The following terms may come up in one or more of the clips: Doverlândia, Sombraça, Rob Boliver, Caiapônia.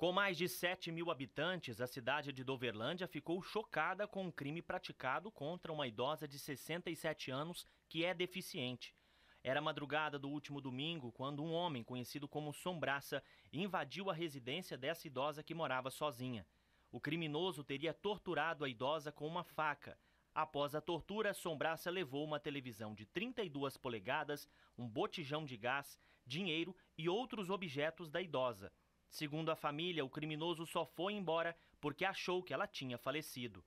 Com mais de 7 mil habitantes, a cidade de Doverlândia ficou chocada com um crime praticado contra uma idosa de 67 anos que é deficiente. Era madrugada do último domingo quando um homem conhecido como Sombraça invadiu a residência dessa idosa que morava sozinha. O criminoso teria torturado a idosa com uma faca. Após a tortura, Sombraça levou uma televisão de 32 polegadas, um botijão de gás, dinheiro e outros objetos da idosa. Segundo a família, o criminoso só foi embora porque achou que ela tinha falecido.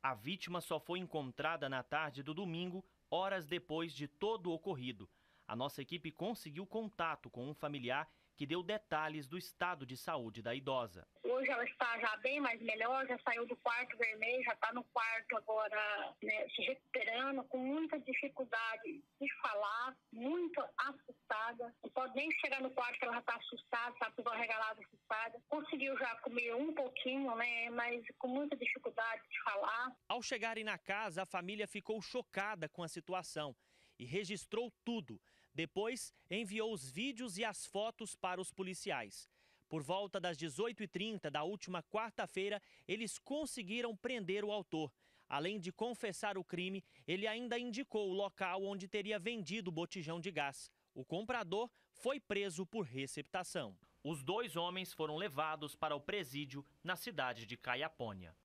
A vítima só foi encontrada na tarde do domingo, horas depois de todo o ocorrido. A nossa equipe conseguiu contato com um familiar que deu detalhes do estado de saúde da idosa. Hoje ela está já bem mais melhor, já saiu do quarto vermelho, já está no quarto agora, né, se recuperando, com muita dificuldade de falar, muito assustada. Não pode nem chegar no quarto, ela já está assustada, está tudo arregalada, assustada. Conseguiu já comer um pouquinho, né, mas com muita dificuldade de falar. Ao chegarem na casa, a família ficou chocada com a situação e registrou tudo. Depois, enviou os vídeos e as fotos para os policiais. Por volta das 18h30 da última quarta-feira, eles conseguiram prender o autor. Além de confessar o crime, ele ainda indicou o local onde teria vendido o botijão de gás. O comprador foi preso por receptação. Os dois homens foram levados para o presídio na cidade de Caiapônia.